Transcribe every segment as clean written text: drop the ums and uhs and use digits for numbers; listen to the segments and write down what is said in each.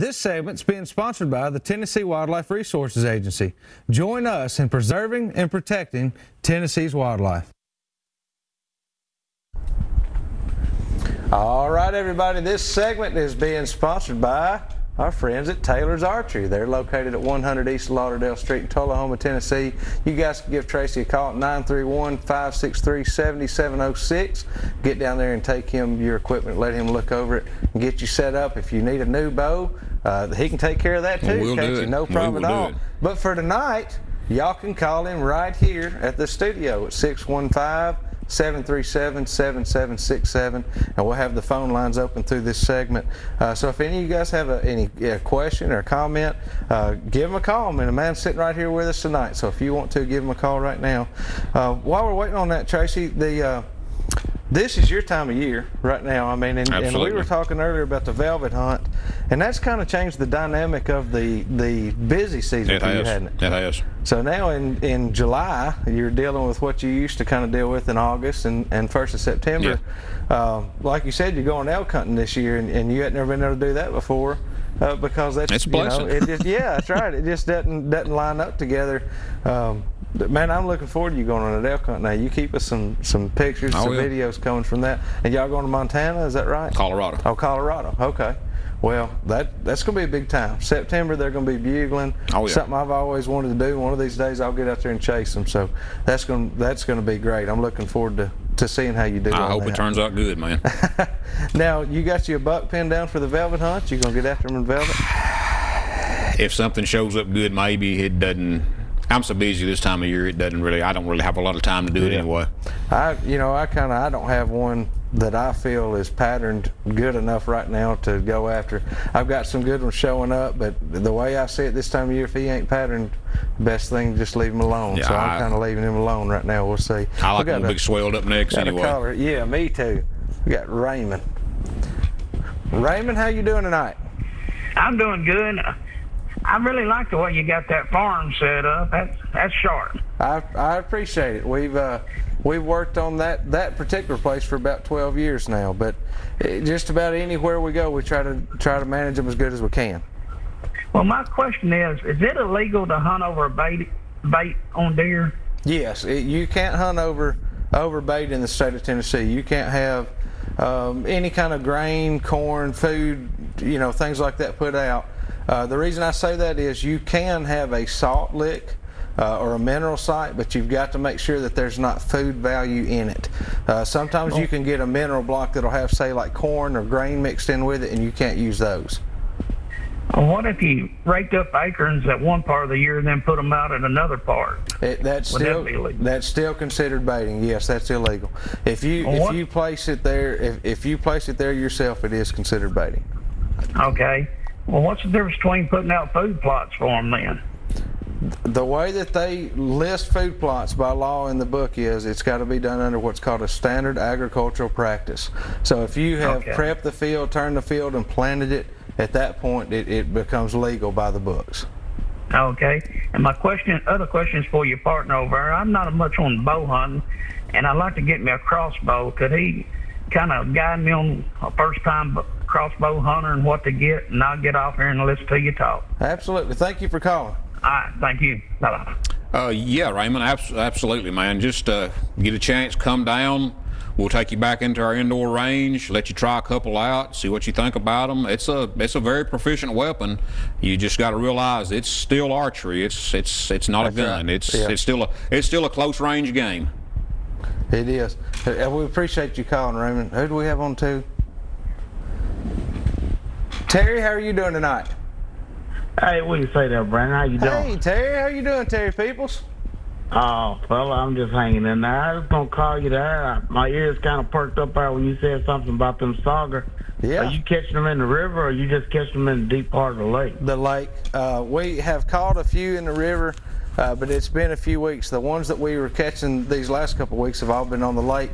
This segment's being sponsored by the Tennessee Wildlife Resources Agency. Join us in preserving and protecting Tennessee's wildlife. All right, everybody, this segment is being sponsored by our friends at Taylor's Archery. They're located at 100 East Lauderdale Street in Tullahoma, Tennessee. You guys can give Tracy a call at 931-563-7706. Get down there and take him your equipment, let him look over it, and get you set up. If you need a new bow, he can take care of that too. We'll do it. No problem at all. But for tonight, y'all can call him right here at the studio at 615-737-7767, and we'll have the phone lines open through this segment. So if any of you guys have any question or comment, give them a call. I mean, the man's sitting right here with us tonight, so if you want to, give him a call right now. While we're waiting on that, Tracy, this is your time of year right now. I mean, and we were talking earlier about the velvet hunt, and that's kind of changed the dynamic of the busy season. It has. It has. So now in July, you're dealing with what you used to kind of deal with in August and 1st of September. Yeah. Like you said, you're going elk hunting this year, and you had never been able to do that before. Because that's, you know, it just, yeah, that's right. It just doesn't line up together. Man, I'm looking forward to you going on an elk hunt now. You keep us some pictures, videos coming from that. And y'all going to Montana, is that right? Colorado. Oh, Colorado. Okay. Well, that's going to be a big time. September, they're going to be bugling. Oh, yeah. Something I've always wanted to do. One of these days, I'll get out there and chase them. So that's going to be great. I'm looking forward to seeing how you do. I hope it turns out good, man. Now, you got your buck pinned down for the velvet hunt. You going to get after them in velvet? If something shows up good, maybe. It doesn't. I'm so busy this time of year, it doesn't really, I don't really have a lot of time to do it anyway. I don't have one that I feel is patterned good enough right now to go after. I've got some good ones showing up, but the way I see it this time of year, if he ain't patterned, best thing just leave him alone. Yeah, so I'm kind of leaving him alone right now. We'll see. I like them big swelled up necks anyway. Yeah, me too. We got Raymond. Raymond, how you doing tonight? I'm doing good. I really like the way you got that farm set up. That's sharp. I appreciate it. We've worked on that particular place for about 12 years now, but just about anywhere we go, we try to manage them as good as we can. Well, my question is it illegal to hunt over bait on deer? Yes, you can't hunt over bait in the state of Tennessee. You can't have any kind of grain, corn, food, you know, things like that put out. The reason I say that is you can have a salt lick or a mineral site, but you've got to make sure that there's not food value in it. Sometimes you can get a mineral block that'll have, say, like corn or grain mixed in with it, and you can't use those. What if you raked up acorns at one part of the year and then put them out at another part? That's still considered baiting. Yes, that's illegal. If you place it there, if you place it there yourself, it is considered baiting. Okay. Well, what's the difference between putting out food plots for them then? The way that they list food plots by law in the book is it's got to be done under what's called a standard agricultural practice. So if you have prepped the field, turned the field, and planted it, at that point it becomes legal by the books. Okay. And my other question is for your partner over there. I'm not much on bow hunting, and I'd like to get me a crossbow. Could he kind of guide me on a first-time crossbow hunter and what to get, and I'll get off here and listen to you talk. Absolutely. Thank you for calling. All right. Thank you. Bye-bye. Yeah, Raymond, absolutely, man. Just get a chance, come down. We'll take you back into our indoor range, let you try a couple out, see what you think about them. It's a very proficient weapon. You just got to realize it's still archery. It's not a gun. Right. It's still a close range game. It is. We appreciate you calling, Raymond. Who do we have on too? Terry, how are you doing tonight? Hey, what do you say there, Brandon? How you doing? Hey, Terry, how you doing, Terry Peoples? Oh, well, I'm just hanging in there. I was going to call you there. My ears kind of perked up there when you said something about them sauger. Yeah. Are you catching them in the river, or are you just catching them in the deep part of the lake? The lake. We have caught a few in the river. But it's been a few weeks. The ones that we were catching these last couple of weeks have all been on the lake.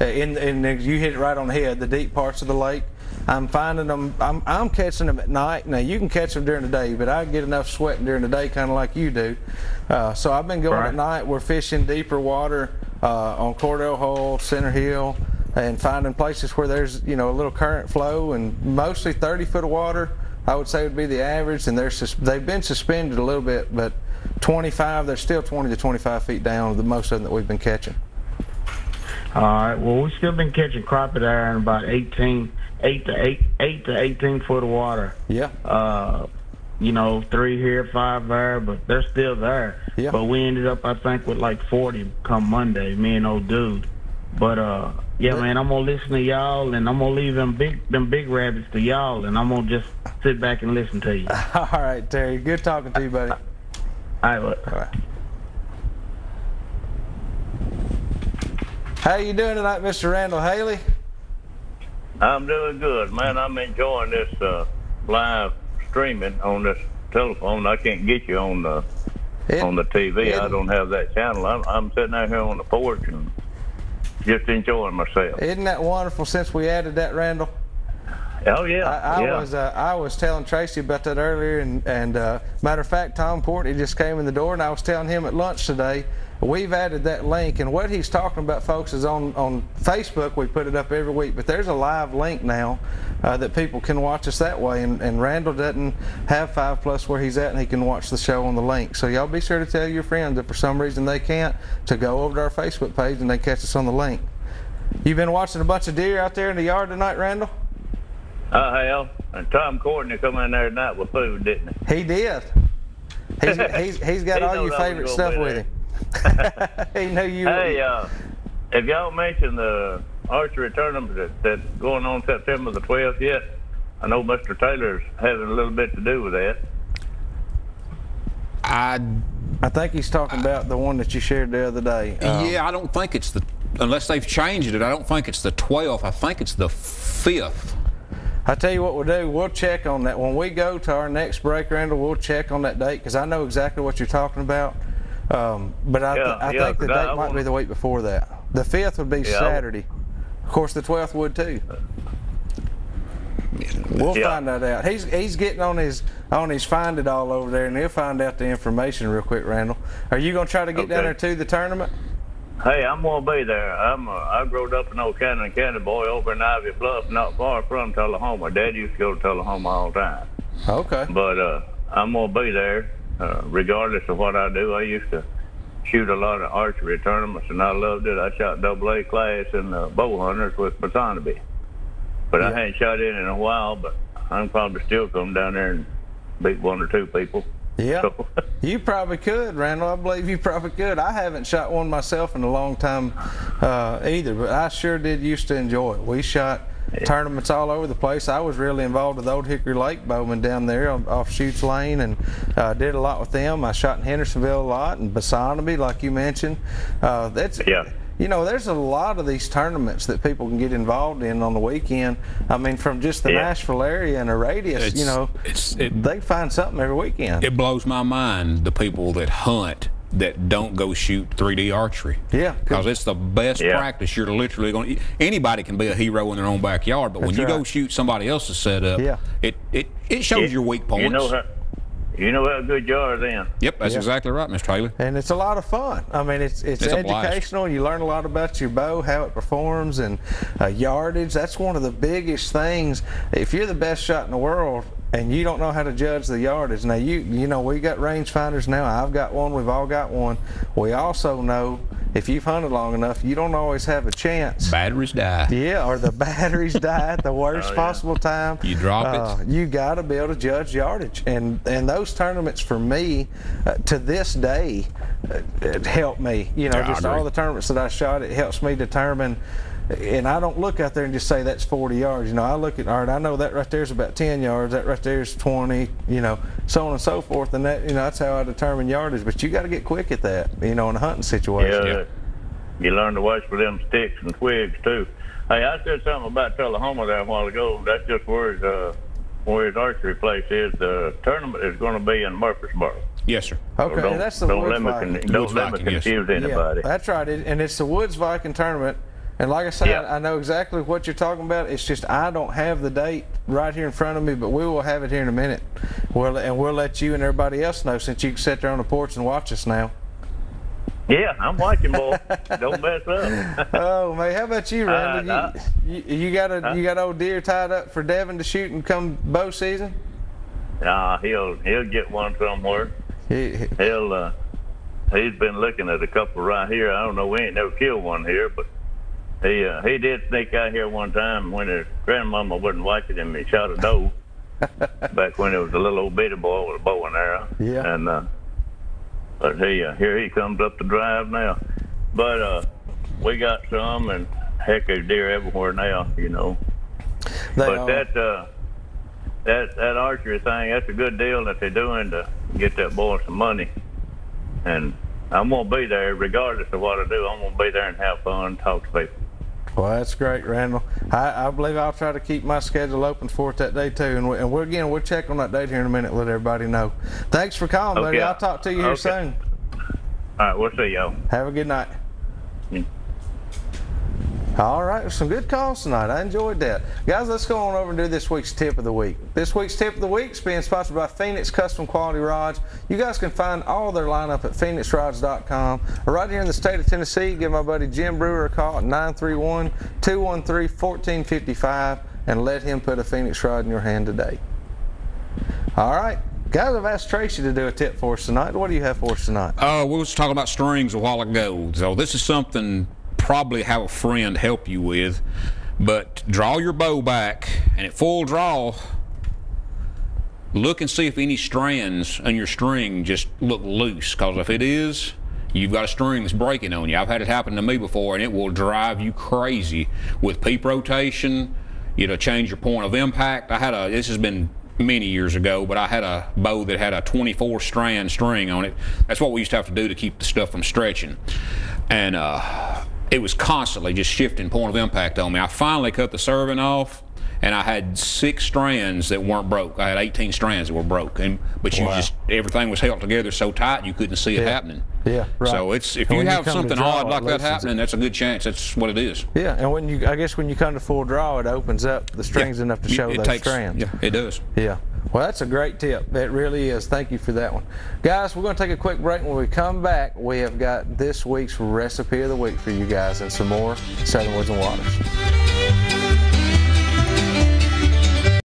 And you hit it right on the head, the deep parts of the lake. I'm finding them, I'm catching them at night. Now, you can catch them during the day, but I get enough sweating during the day, kind of like you do. So I've been going at night. We're fishing deeper water on Cordell Hole, Center Hill, and finding places where there's, you know, a little current flow, and mostly 30 foot of water. I would say would be the average, and they've been suspended a little bit, but 25, they're still 20 to 25 feet down, the most of them that we've been catching. All right, well, we've still been catching crocodile in about 8 to 18 foot of water. Yeah. You know, 3 here, 5 there, but they're still there. Yeah. But we ended up, I think, with like 40 come Monday, me and old dude. But yeah, man, I'm gonna listen to y'all, and I'm gonna leave them big rabbits to y'all, and I'm gonna just sit back and listen to you. All right, Terry, good talking to you, buddy. All right, look. All right. How you doing tonight, Mr. Randall Haley? I'm doing good, man. I'm enjoying this live streaming on this telephone. I can't get you on the TV. I don't have that channel. I'm sitting out here on the porch and just enjoying myself. Isn't that wonderful since we added that, Randall? Oh yeah. I was telling Tracy about that earlier, and matter of fact, Tom Portney just came in the door, and I was telling him at lunch today we've added that link, and what he's talking about, folks, is on Facebook. We put it up every week, but there's a live link now that people can watch us that way, and Randall doesn't have 5+ where he's at, and he can watch the show on the link. So y'all be sure to tell your friends, if for some reason they can't, to go over to our Facebook page and they catch us on the link. You've been watching a bunch of deer out there in the yard tonight, Randall? Hell, and Tom Courtney come in there tonight with food, didn't he? He did. He's got all your favorite stuff with him. He knew you. Hey, have y'all mentioned the archery tournament that's going on September the 12th yet? I know Mr. Taylor's having a little bit to do with that. I think he's talking about the one that you shared the other day. Yeah, I don't think it's the, unless they've changed it, I don't think it's the 12th. I think it's the 5th. I tell you what we'll do, we'll check on that. When we go to our next break, Randall, we'll check on that date, because I know exactly what you're talking about. But I think the date might be the week before that. The 5th would be Saturday. Of course, the 12th would too. We'll find that out. He's getting on his find it all over there, and he'll find out the information real quick, Randall. Are you going to try to get down there to the tournament? Hey, I'm going to be there. I grew up an old Cannon County boy over in Ivy Bluff, not far from Tullahoma. Dad used to go to Tullahoma all the time. Okay. But I'm going to be there regardless of what I do. I used to shoot a lot of archery tournaments, and I loved it. I shot AA class in the bow hunters with Bessonomy. But I hadn't shot in a while, but I'm probably still come down there and beat 1 or 2 people. Yeah, you probably could, Randall. I believe you probably could. I haven't shot one myself in a long time either, but I sure did used to enjoy it. We shot tournaments all over the place. I was really involved with Old Hickory Lake Bowman down there off Chutes Lane, and did a lot with them. I shot in Hendersonville a lot, and Bessonomy, like you mentioned. You know, there's a lot of these tournaments that people can get involved in on the weekend. I mean, from just the Nashville area and the radius, you know, they find something every weekend. It blows my mind, the people that hunt that don't go shoot 3D archery. Yeah. Because it's the best practice. You're literally going to, anybody can be a hero in their own backyard, but when you go shoot somebody else's setup, it shows your weak points. You know how good you are then. Yep, that's exactly right, Mr. Haley. And it's a lot of fun. I mean, it's educational, and you learn a lot about your bow, how it performs, and yardage. That's one of the biggest things. If you're the best shot in the world and you don't know how to judge the yardage, now you know, we got range finders now. I've got one. We've all got one. We also know, if you've hunted long enough, you don't always have a chance. Batteries die. Yeah, or the batteries die at the worst possible time. You drop it. You got to be able to judge yardage. And those tournaments, for me, to this day, it helped me. You know, just all the tournaments that I shot, it helps me determine. And I don't look out there and just say that's 40 yards. You know, I look at, all right, I know that right there is about 10 yards, that right there is 20, you know, so on and so forth. And that, you know, that's how I determine yardage. But you got to get quick at that, you know, in a hunting situation. Yeah, you learn to watch for them sticks and twigs too. Hey, I said something about Tullahoma there a while ago. That's just where his archery place is. The tournament is going to be in Murfreesboro. Yes, sir. Okay, so that's the Woods Viking. Don't let me confuse anybody. Yeah, that's right, and it's the Woods Viking tournament. And like I said, I know exactly what you're talking about. It's just I don't have the date right here in front of me, but we will have it here in a minute. We'll let you and everybody else know, since you can sit there on the porch and watch us now. Yeah, I'm watching, boy. Don't mess up. Oh man, how about you, Randy? You got old deer tied up for Devin to shoot and come bow season? Nah, he'll get one somewhere. He's been looking at a couple right here. I don't know, we ain't never killed one here, but he did sneak out here one time when his grandmama wasn't watching him. He shot a doe back when it was a little old bitty boy with a bow and arrow. Yeah. And but here he comes up the drive now. But we got some, and heck, there's deer everywhere now, you know. That archery thing, that's a good deal that they're doing to get that boy some money. And I'm going to be there regardless of what I do. I'm going to be there and have fun and talk to people. Well, that's great, Randall. I believe I'll try to keep my schedule open for it that day, too. And, we'll check on that date here in a minute, let everybody know. Thanks for calling, buddy. I'll talk to you here soon. All right, we'll see y'all. Have a good night. Yeah. All right, some good calls tonight. I enjoyed that. Guys, let's go on over and do this week's tip of the week. This week's tip of the week is being sponsored by Phoenix Custom Quality Rods. You guys can find all their lineup at phoenixrods.com. Or right here in the state of Tennessee, give my buddy Jim Brewer a call at 931-213-1455 and let him put a Phoenix rod in your hand today. All right. Guys, I've asked Tracy to do a tip for us tonight. What do you have for us tonight? We was talking about strings a while ago. So this is something probably have a friend help you with, but draw your bow back and at full draw, look and see if any strands on your string just look loose, because if it is, you've got a string that's breaking on you. I've had it happen to me before, and it will drive you crazy with peep rotation. It'll change your point of impact. I had a, this has been many years ago, but I had a bow that had a 24 strand string on it. That's what we used to have to do to keep the stuff from stretching, and it was constantly just shifting point of impact on me. I finally cut the serving off, and I had 6 strands that weren't broke. I had 18 strands that were broke, and but you just, everything was held together so tight you couldn't see it happening. Yeah, right. So it's, if you have something odd like that happening, that's a good chance that's what it is. Yeah, and when you, I guess when you come to full draw, it opens up the strings enough to show those strands. Yeah, it does. Yeah. Well, that's a great tip. It really is. Thank you for that one. Guys, we're going to take a quick break. When we come back, we have got this week's recipe of the week for you guys and some more Southern Woods and Waters.